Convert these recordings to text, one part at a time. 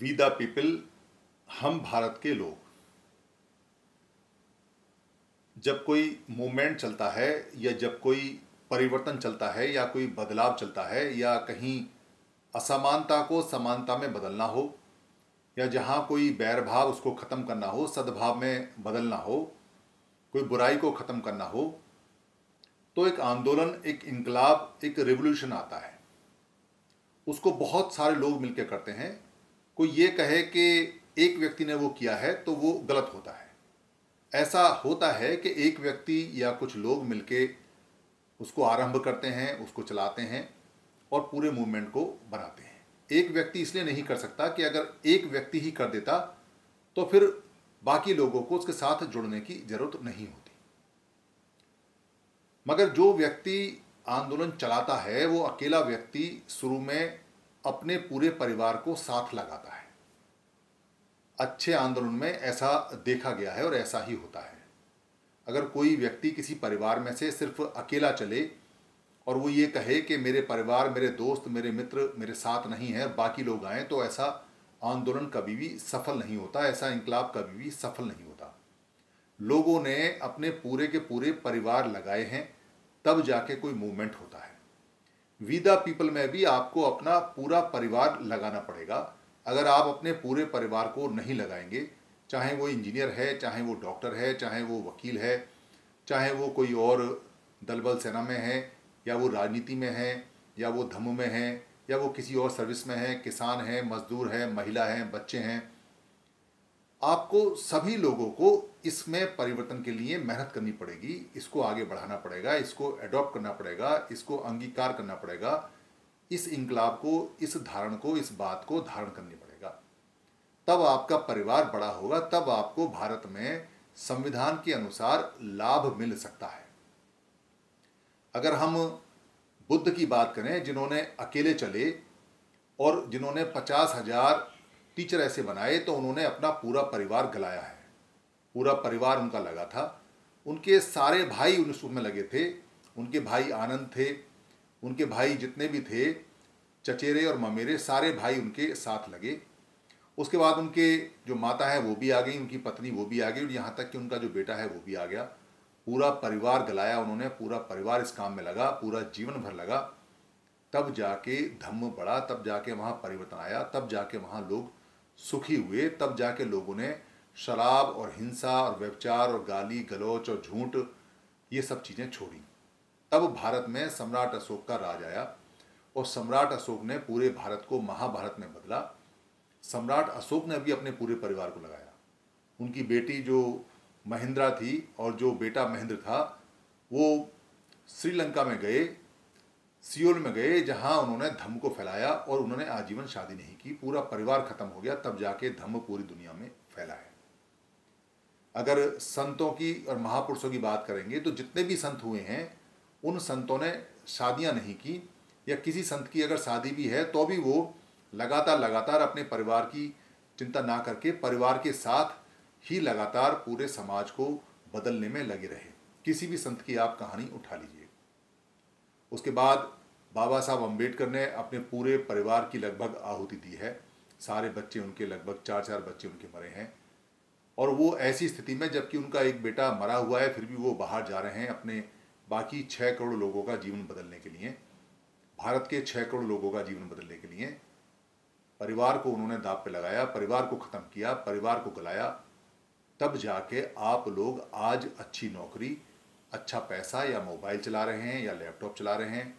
We the people, हम भारत के लोग। जब कोई मूवमेंट चलता है या जब कोई परिवर्तन चलता है या कोई बदलाव चलता है या कहीं असमानता को समानता में बदलना हो या जहाँ कोई बैरभाव उसको ख़त्म करना हो, सद्भाव में बदलना हो, कोई बुराई को ख़त्म करना हो, तो एक आंदोलन, एक इनकलाब, एक रिवॉल्यूशन आता है। उसको बहुत सारे लोग मिलकर करते हैं। कोई ये कहे कि एक व्यक्ति ने वो किया है तो वो गलत होता है। ऐसा होता है कि एक व्यक्ति या कुछ लोग मिलके उसको आरंभ करते हैं, उसको चलाते हैं और पूरे मूवमेंट को बनाते हैं। एक व्यक्ति इसलिए नहीं कर सकता कि अगर एक व्यक्ति ही कर देता तो फिर बाकी लोगों को उसके साथ जुड़ने की ज़रूरत नहीं होती। मगर जो व्यक्ति आंदोलन चलाता है वो अकेला व्यक्ति शुरू में अपने पूरे परिवार को साथ लगाता है। अच्छे आंदोलन में ऐसा देखा गया है और ऐसा ही होता है। अगर कोई व्यक्ति किसी परिवार में से सिर्फ अकेला चले और वो ये कहे कि मेरे परिवार, मेरे दोस्त, मेरे मित्र मेरे साथ नहीं हैं, बाकी लोग आएँ, तो ऐसा आंदोलन कभी भी सफल नहीं होता, ऐसा इंकलाब कभी भी सफल नहीं होता। लोगों ने अपने पूरे के पूरे परिवार लगाए हैं तब जाके कोई मूवमेंट होता है। वी द पीपल में भी आपको अपना पूरा परिवार लगाना पड़ेगा। अगर आप अपने पूरे परिवार को नहीं लगाएंगे, चाहे वो इंजीनियर है, चाहे वो डॉक्टर है, चाहे वो वकील है, चाहे वो कोई और दलबल सेना में है या वो राजनीति में है या वो धम्म में है या वो किसी और सर्विस में है, किसान है, मजदूर है, महिला है, बच्चे हैं, आपको सभी लोगों को इसमें परिवर्तन के लिए मेहनत करनी पड़ेगी, इसको आगे बढ़ाना पड़ेगा, इसको एडॉप्ट करना पड़ेगा, इसको अंगीकार करना पड़ेगा, इस इंकलाब को, इस धारण को, इस बात को धारण करनी पड़ेगा। तब आपका परिवार बड़ा होगा, तब आपको भारत में संविधान के अनुसार लाभ मिल सकता है। अगर हम बुद्ध की बात करें, जिन्होंने अकेले चले और जिन्होंने 50,000 टीचर ऐसे बनाए, तो उन्होंने अपना पूरा परिवार गलाया है, पूरा परिवार उनका लगा था। उनके सारे भाई उसमें लगे थे, उनके भाई आनंद थे, उनके भाई जितने भी थे चचेरे और ममेरे, सारे भाई उनके साथ लगे। उसके बाद उनके जो माता है वो भी आ गई, उनकी पत्नी वो भी आ गई और यहाँ तक कि उनका जो बेटा है वो भी आ गया। पूरा परिवार गलाया उन्होंने, पूरा परिवार इस काम में लगा, पूरा जीवन भर लगा, तब जाके धम्म बढ़ा, तब जाके वहाँ परिवर्तन आया, तब जाके वहाँ लोग सुखी हुए, तब जाके लोगों ने शराब और हिंसा और व्यभिचार और गाली गलौच और झूठ ये सब चीज़ें छोड़ी। तब भारत में सम्राट अशोक का राज आया और सम्राट अशोक ने पूरे भारत को महाभारत में बदला। सम्राट अशोक ने भी अपने पूरे परिवार को लगाया। उनकी बेटी जो महिंद्रा थी और जो बेटा महेंद्र था, वो श्रीलंका में गए, सियोल में गए, जहां उन्होंने धम्म को फैलाया और उन्होंने आजीवन शादी नहीं की। पूरा परिवार खत्म हो गया, तब जाके धम्म पूरी दुनिया में फैला है। अगर संतों की और महापुरुषों की बात करेंगे तो जितने भी संत हुए हैं उन संतों ने शादियां नहीं की, या किसी संत की अगर शादी भी है तो भी वो लगातार अपने परिवार की चिंता ना करके परिवार के साथ ही लगातार पूरे समाज को बदलने में लगे रहे। किसी भी संत की आप कहानी उठा लीजिए। उसके बाद बाबा साहब अम्बेडकर ने अपने पूरे परिवार की लगभग आहुति दी है। सारे बच्चे उनके, लगभग 4-4 बच्चे उनके मरे हैं, और वो ऐसी स्थिति में, जबकि उनका एक बेटा मरा हुआ है, फिर भी वो बाहर जा रहे हैं अपने बाकी 6 करोड़ लोगों का जीवन बदलने के लिए, भारत के 6 करोड़ लोगों का जीवन बदलने के लिए। परिवार को उन्होंने दांव पे लगाया, परिवार को ख़त्म किया, परिवार को गलाया, तब जाके आप लोग आज अच्छी नौकरी, अच्छा पैसा, या मोबाइल चला रहे हैं या लैपटॉप चला रहे हैं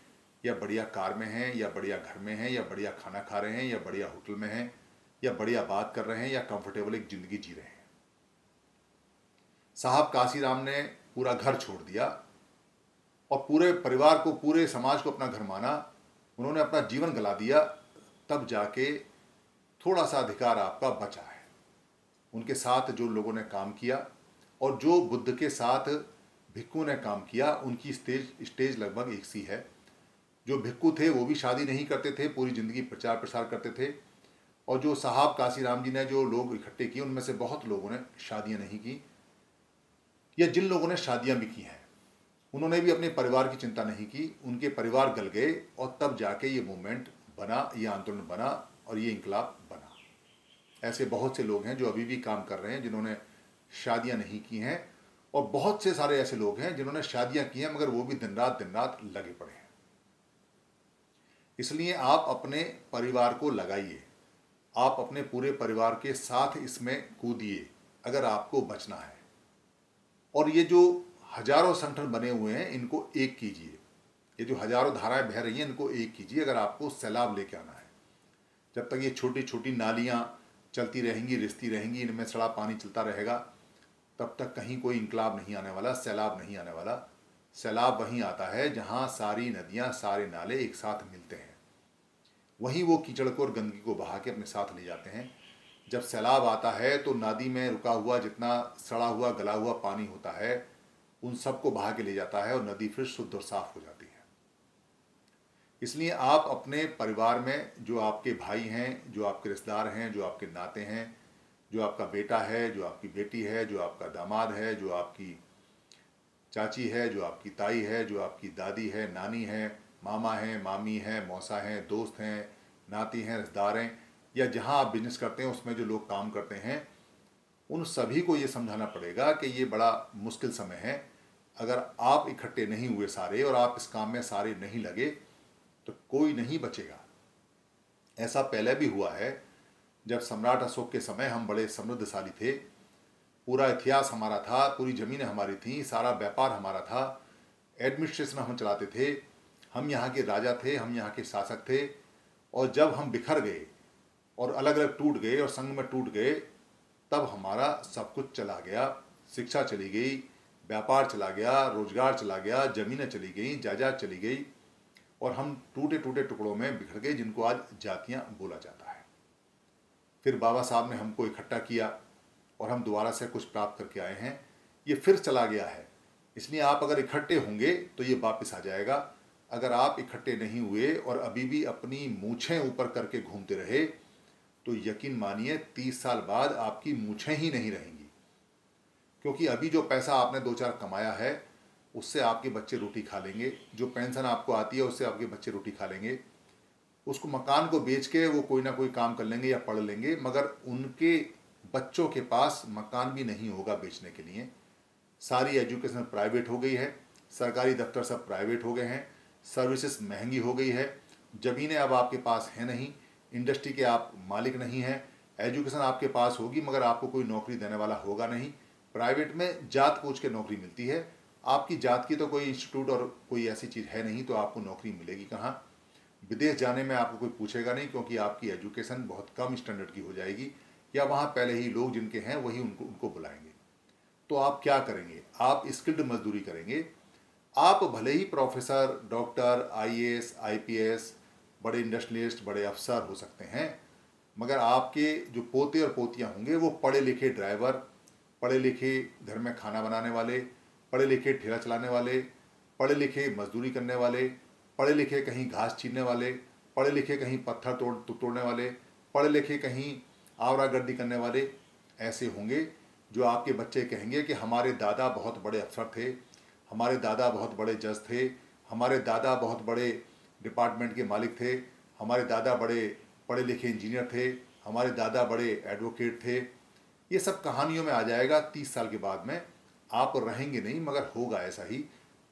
या बढ़िया कार में हैं या बढ़िया घर में हैं या बढ़िया खाना खा रहे हैं या बढ़िया होटल में हैं या बढ़िया बात कर रहे हैं या कंफर्टेबल एक ज़िंदगी जी रहे हैं। साहब कांशीराम ने पूरा घर छोड़ दिया और पूरे परिवार को, पूरे समाज को अपना घर माना, उन्होंने अपना जीवन गला दिया, तब जाके थोड़ा सा अधिकार आपका बचा है। उनके साथ जो लोगों ने काम किया और जो बुद्ध के साथ भिक्खू ने काम किया, उनकी स्टेज लगभग एक सी है। जो भिक्खू थे वो भी शादी नहीं करते थे, पूरी ज़िंदगी प्रचार प्रसार करते थे, और जो साहब कांशीराम जी ने जो लोग इकट्ठे किए उनमें से बहुत लोगों ने शादियाँ नहीं की, या जिन लोगों ने शादियाँ भी की हैं उन्होंने भी अपने परिवार की चिंता नहीं की, उनके परिवार गल गए, और तब जाके ये मूवमेंट बना, ये आंदोलन बना और ये इंकलाब बना। ऐसे बहुत से लोग हैं जो अभी भी काम कर रहे हैं जिन्होंने शादियां नहीं की हैं, और बहुत से सारे ऐसे लोग हैं जिन्होंने शादियां की हैं मगर वो भी दिन रात लगे पड़े हैं। इसलिए आप अपने परिवार को लगाइए, आप अपने पूरे परिवार के साथ इसमें कूदिए अगर आपको बचना है। और ये जो हजारों संगठन बने हुए हैं इनको एक कीजिए, ये जो हजारों धाराएं बह रही हैं इनको एक कीजिए अगर आपको सैलाब लेके आना है। जब तक ये छोटी छोटी नालियाँ चलती रहेंगी, रिसती रहेंगी, इनमें सड़ा पानी चलता रहेगा, तब तक कहीं कोई इंकलाब नहीं आने वाला, सैलाब नहीं आने वाला। सैलाब वहीं आता है जहाँ सारी नदियाँ, सारे नाले एक साथ मिलते हैं, वहीं वो कीचड़ को और गंदगी को बहा के अपने साथ ले जाते हैं। जब सैलाब आता है तो नदी में रुका हुआ जितना सड़ा हुआ, गला हुआ पानी होता है उन सबको बहा के ले जाता है और नदी फिर शुद्ध और साफ हो जाती है। इसलिए आप अपने परिवार में जो आपके भाई हैं, जो आपके रिश्तेदार हैं, जो आपके नाते हैं, जो आपका बेटा है, जो आपकी बेटी है, जो आपका दामाद है, जो आपकी चाची है, जो आपकी ताई है, जो आपकी दादी है, नानी है, मामा है, मामी है, मौसा है, दोस्त हैं, नाती हैं, रिश्तेदार हैं, या जहाँ आप बिजनेस करते हैं उसमें जो लोग काम करते हैं, उन सभी को ये समझाना पड़ेगा कि ये बड़ा मुश्किल समय है। अगर आप इकट्ठे नहीं हुए सारे और आप इस काम में सारे नहीं लगे तो कोई नहीं बचेगा। ऐसा पहले भी हुआ है, जब सम्राट अशोक के समय हम बड़े समृद्धशाली थे, पूरा इतिहास हमारा था, पूरी ज़मीनें हमारी थीं, सारा व्यापार हमारा था, एडमिनिस्ट्रेशन हम चलाते थे, हम यहाँ के राजा थे, हम यहाँ के शासक थे। और जब हम बिखर गए और अलग अलग टूट गए और संघ में टूट गए, तब हमारा सब कुछ चला गया, शिक्षा चली गई, व्यापार चला गया, रोजगार चला गया, ज़मीनें चली गई, जायदाद चली गई, और हम टूटे टूटे टुकड़ों में बिखर गए, जिनको आज जातियाँ बोला जाता है। फिर बाबा साहब ने हमको इकट्ठा किया और हम दोबारा से कुछ प्राप्त करके आए हैं। ये फिर चला गया है। इसलिए आप अगर इकट्ठे होंगे तो ये वापस आ जाएगा। अगर आप इकट्ठे नहीं हुए और अभी भी अपनी मूछें ऊपर करके घूमते रहे तो यकीन मानिए 30 साल बाद आपकी मूछें ही नहीं रहेंगी, क्योंकि अभी जो पैसा आपने 2-4 कमाया है उससे आपके बच्चे रोटी खा लेंगे, जो पेंशन आपको आती है उससे आपके बच्चे रोटी खा लेंगे, उसको मकान को बेच के वो कोई ना कोई काम कर लेंगे या पढ़ लेंगे, मगर उनके बच्चों के पास मकान भी नहीं होगा बेचने के लिए। सारी एजुकेशन प्राइवेट हो गई है, सरकारी दफ्तर सब प्राइवेट हो गए हैं, सर्विसेज महंगी हो गई है, ज़मीनें अब आपके पास हैं नहीं, इंडस्ट्री के आप मालिक नहीं हैं, एजुकेशन आपके पास होगी मगर आपको कोई नौकरी देने वाला होगा नहीं। प्राइवेट में जात पूछ के नौकरी मिलती है, आपकी जात की तो कोई इंस्टीट्यूट और कोई ऐसी चीज़ है नहीं, तो आपको नौकरी मिलेगी कहाँ। विदेश जाने में आपको कोई पूछेगा नहीं, क्योंकि आपकी एजुकेशन बहुत कम स्टैंडर्ड की हो जाएगी, या वहाँ पहले ही लोग जिनके हैं वही उनको बुलाएंगे। तो आप क्या करेंगे? आप स्किल्ड मजदूरी करेंगे। आप भले ही प्रोफेसर, डॉक्टर, IAS, IPS, बड़े इंडस्ट्रियलिस्ट, बड़े अफसर हो सकते हैं, मगर आपके जो पोते और पोतियाँ होंगे वो पढ़े लिखे ड्राइवर, पढ़े लिखे घर में खाना बनाने वाले, पढ़े लिखे ठेला चलाने वाले, पढ़े लिखे मजदूरी करने वाले, पढ़े लिखे कहीं घास छीनने वाले, पढ़े लिखे कहीं पत्थर तोड़ने वाले, पढ़े लिखे कहीं आवरा गर्दी करने वाले ऐसे होंगे जो आपके बच्चे कहेंगे कि हमारे दादा बहुत बड़े अफसर थे, हमारे दादा बहुत बड़े जज थे, हमारे दादा बहुत बड़े डिपार्टमेंट के मालिक थे, हमारे दादा बड़े पढ़े लिखे इंजीनियर थे, हमारे दादा बड़े एडवोकेट थे। ये सब कहानियों में आ जाएगा 30 साल के बाद में। आप रहेंगे नहीं मगर होगा ऐसा ही,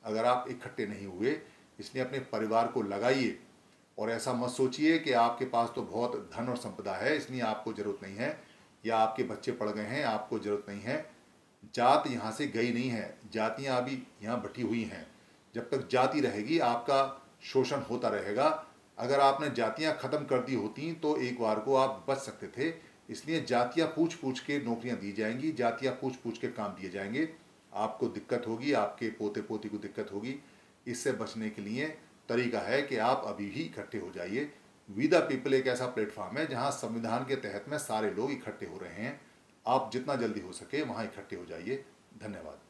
अगर आप इकट्ठे नहीं हुए। इसलिए अपने परिवार को लगाइए और ऐसा मत सोचिए कि आपके पास तो बहुत धन और संपदा है इसलिए आपको ज़रूरत नहीं है, या आपके बच्चे पढ़ गए हैं आपको ज़रूरत नहीं है। जात यहाँ से गई नहीं है, जातियाँ अभी यहाँ बटी हुई हैं। जब तक जाति रहेगी आपका शोषण होता रहेगा। अगर आपने जातियाँ ख़त्म कर दी होती तो एक बार को आप बच सकते थे। इसलिए जातियाँ पूछ पूछ के नौकरियाँ दी जाएंगी, जातियाँ पूछ पूछ के काम दिए जाएंगे। आपको दिक्कत होगी, आपके पोते पोती को दिक्कत होगी। इससे बचने के लिए तरीका है कि आप अभी ही इकट्ठे हो जाइए। वी द पीपल एक ऐसा प्लेटफॉर्म है जहां संविधान के तहत में सारे लोग इकट्ठे हो रहे हैं। आप जितना जल्दी हो सके वहां इकट्ठे हो जाइए। धन्यवाद।